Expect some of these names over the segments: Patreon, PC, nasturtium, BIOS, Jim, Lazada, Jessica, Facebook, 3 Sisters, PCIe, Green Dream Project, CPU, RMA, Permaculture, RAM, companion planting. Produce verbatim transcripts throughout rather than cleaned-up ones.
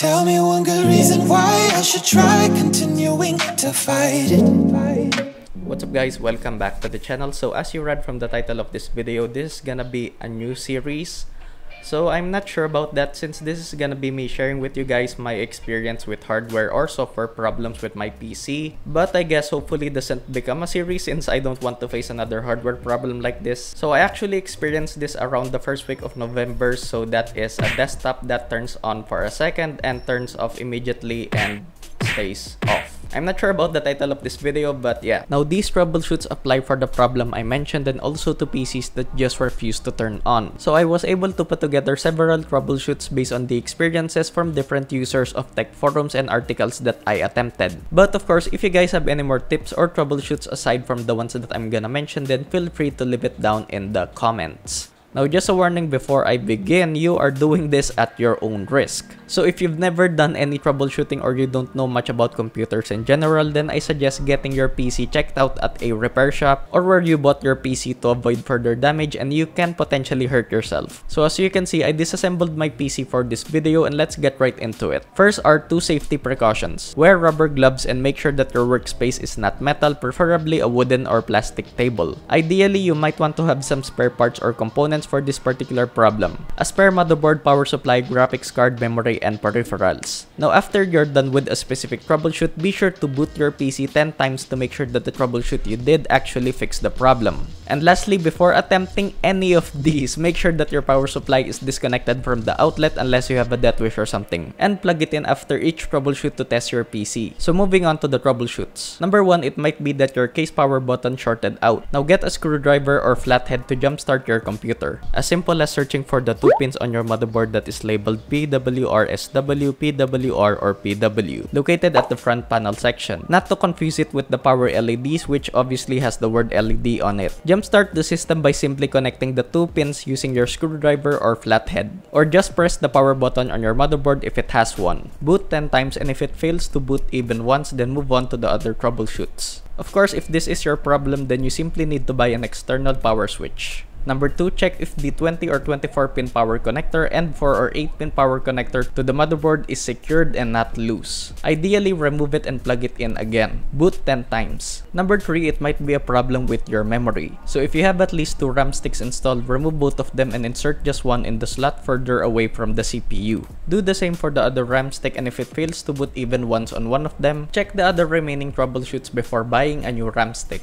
Tell me one good reason why I should try continuing to fight it. What's up guys, welcome back to the channel. So as you read from the title of this video, this is gonna be a new series. So I'm not sure about that, since this is gonna be me sharing with you guys my experience with hardware or software problems with my P C. But I guess hopefully it doesn't become a series, since I don't want to face another hardware problem like this. So I actually experienced this around the first week of November. So that is a desktop that turns on for a second and turns off immediately and stays off. I'm not sure about the title of this video, but yeah. Now, these troubleshoots apply for the problem I mentioned and also to P Cs that just refuse to turn on. So I was able to put together several troubleshoots based on the experiences from different users of tech forums and articles that I attempted. But of course, if you guys have any more tips or troubleshoots aside from the ones that I'm gonna mention, then feel free to leave it down in the comments. Now, just a warning before I begin, you are doing this at your own risk. So if you've never done any troubleshooting or you don't know much about computers in general, then I suggest getting your P C checked out at a repair shop or where you bought your P C to avoid further damage and you can potentially hurt yourself. So as you can see, I disassembled my P C for this video and let's get right into it. First are two safety precautions. Wear rubber gloves and make sure that your workspace is not metal, preferably a wooden or plastic table. Ideally, you might want to have some spare parts or components for this particular problem. A spare motherboard, power supply, graphics card, memory, and peripherals. Now, after you're done with a specific troubleshoot, be sure to boot your P C ten times to make sure that the troubleshoot you did actually fixed the problem. And lastly, before attempting any of these, make sure that your power supply is disconnected from the outlet unless you have a death wish or something. And plug it in after each troubleshoot to test your P C. So moving on to the troubleshoots. Number one, it might be that your case power button shorted out. Now get a screwdriver or flathead to jumpstart your computer. As simple as searching for the two pins on your motherboard that is labeled P W R S W, P W R, or P W, located at the front panel section. Not to confuse it with the power L E Ds, which obviously has the word L E D on it. Jumpstart the system by simply connecting the two pins using your screwdriver or flathead. Or just press the power button on your motherboard if it has one. Boot ten times, and if it fails to boot even once, then move on to the other troubleshoots. Of course, if this is your problem, then you simply need to buy an external power switch. Number two, check if the twenty or twenty-four pin power connector and four or eight pin power connector to the motherboard is secured and not loose. Ideally, remove it and plug it in again. Boot ten times. Number three, it might be a problem with your memory. So if you have at least two RAM sticks installed, remove both of them and insert just one in the slot further away from the C P U. Do the same for the other RAM stick, and if it fails to boot even once on one of them, check the other remaining troubleshoots before buying a new RAM stick.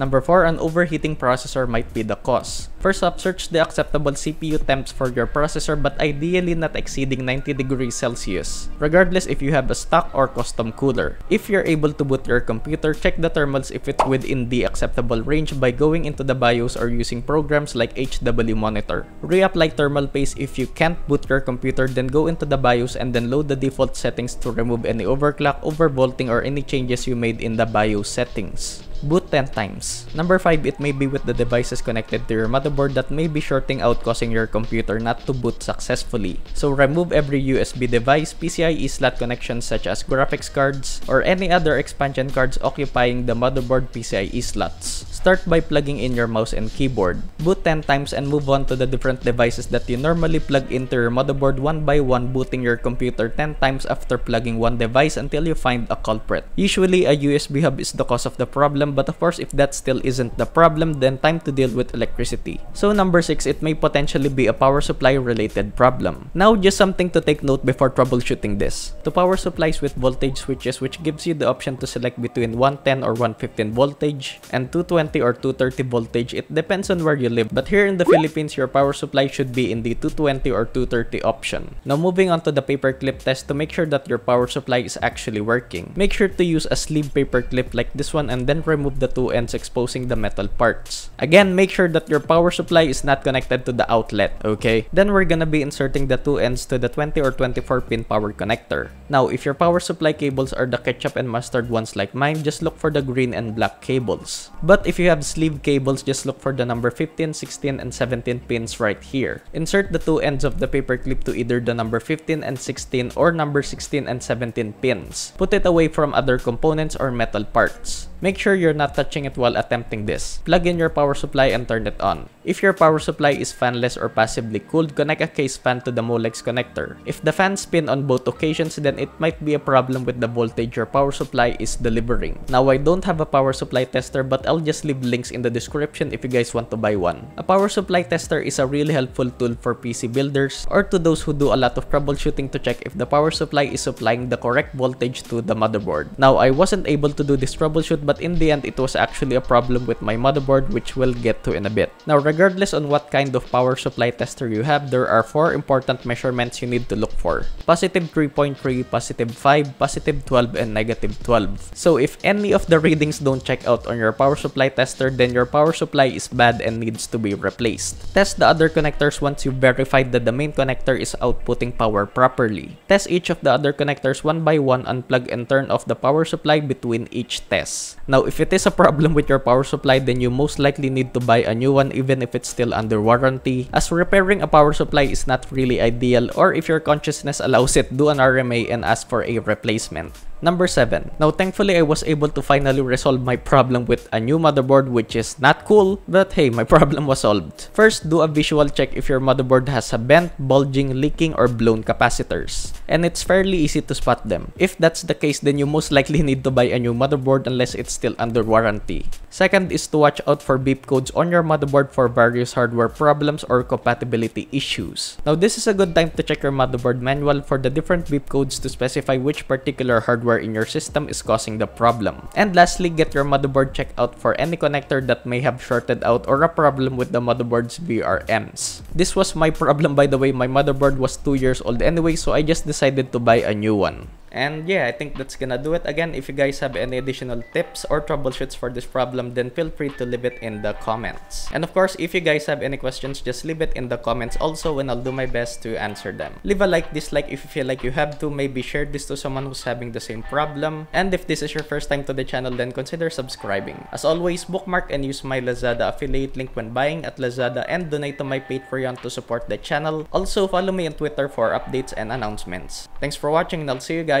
Number four, an overheating processor might be the cause. First up, search the acceptable C P U temps for your processor, but ideally not exceeding ninety degrees Celsius, regardless if you have a stock or custom cooler. If you're able to boot your computer, check the thermals if it's within the acceptable range by going into the BIOS or using programs like H W Monitor. Reapply thermal paste. If you can't boot your computer, then go into the BIOS and then load the default settings to remove any overclock, overvolting, or any changes you made in the BIOS settings. Boot ten times. Number five, it may be with the devices connected to your motherboard that may be shorting out, causing your computer not to boot successfully. So remove every U S B device, PCIe slot connections such as graphics cards, or any other expansion cards occupying the motherboard PCIe slots. Start by plugging in your mouse and keyboard. Boot ten times and move on to the different devices that you normally plug into your motherboard one by one, booting your computer ten times after plugging one device until you find a culprit. Usually, a U S B hub is the cause of the problem, but of course, if that still isn't the problem, then time to deal with electricity. So number six, it may potentially be a power supply related problem. Now, just something to take note before troubleshooting this. To power supplies with voltage switches, which gives you the option to select between one ten or one fifteen voltage and two twenty or two thirty voltage. It depends on where you live, but here in the Philippines, your power supply should be in the two twenty or two thirty option. Now, moving on to the paperclip test to make sure that your power supply is actually working. Make sure to use a slim paperclip like this one and then remove Remove the two ends, exposing the metal parts. Again, make sure that your power supply is not connected to the outlet, okay? Then we're gonna be inserting the two ends to the twenty or twenty-four pin power connector. Now, if your power supply cables are the ketchup and mustard ones like mine, just look for the green and black cables. But if you have sleeve cables, just look for the number fifteen, sixteen, and seventeen pins right here. Insert the two ends of the paper clip to either the number fifteen and sixteen or number sixteen and seventeen pins. Put it away from other components or metal parts. Make sure you're not touching it while attempting this. Plug in your power supply and turn it on. If your power supply is fanless or passively cooled, connect a case fan to the Molex connector. If the fans spin on both occasions, then it might be a problem with the voltage your power supply is delivering. Now, I don't have a power supply tester, but I'll just leave links in the description if you guys want to buy one. A power supply tester is a really helpful tool for P C builders or to those who do a lot of troubleshooting to check if the power supply is supplying the correct voltage to the motherboard. Now, I wasn't able to do this troubleshoot, but in the end, it was actually a problem with my motherboard, which we'll get to in a bit. Now, regardless on what kind of power supply tester you have, there are four important measurements you need to look for. Positive three point three, positive five, positive twelve, and negative twelve. So if any of the readings don't check out on your power supply tester, then your power supply is bad and needs to be replaced. Test the other connectors once you've verified that the main connector is outputting power properly. Test each of the other connectors one by one, unplug and turn off the power supply between each test. Now, if it is a problem with your power supply, then you most likely need to buy a new one even if it's still under warranty, as repairing a power supply is not really ideal, or if your consciousness allows it, do an R M A and ask for a replacement. Number seven. Now, thankfully, I was able to finally resolve my problem with a new motherboard, which is not cool, but hey, my problem was solved. First, do a visual check if your motherboard has a bent, bulging, leaking, or blown capacitors. And it's fairly easy to spot them. If that's the case, then you most likely need to buy a new motherboard unless it's still under warranty. Second is to watch out for beep codes on your motherboard for various hardware problems or compatibility issues. Now, this is a good time to check your motherboard manual for the different beep codes to specify which particular hardware in your system is causing the problem. And lastly, get your motherboard checked out for any connector that may have shorted out or a problem with the motherboard's V R Ms. This was my problem, by the way. My motherboard was two years old anyway, so I just decided to buy a new one. And yeah, I think that's gonna do it. Again, if you guys have any additional tips or troubleshoots for this problem, then feel free to leave it in the comments. And of course, if you guys have any questions, just leave it in the comments also, and I'll do my best to answer them. Leave a like, dislike if you feel like you have to. Maybe share this to someone who's having the same problem. And if this is your first time to the channel, then consider subscribing. As always, bookmark and use my Lazada affiliate link when buying at Lazada, and donate to my Patreon to support the channel. Also, follow me on Twitter for updates and announcements. Thanks for watching, and I'll see you guys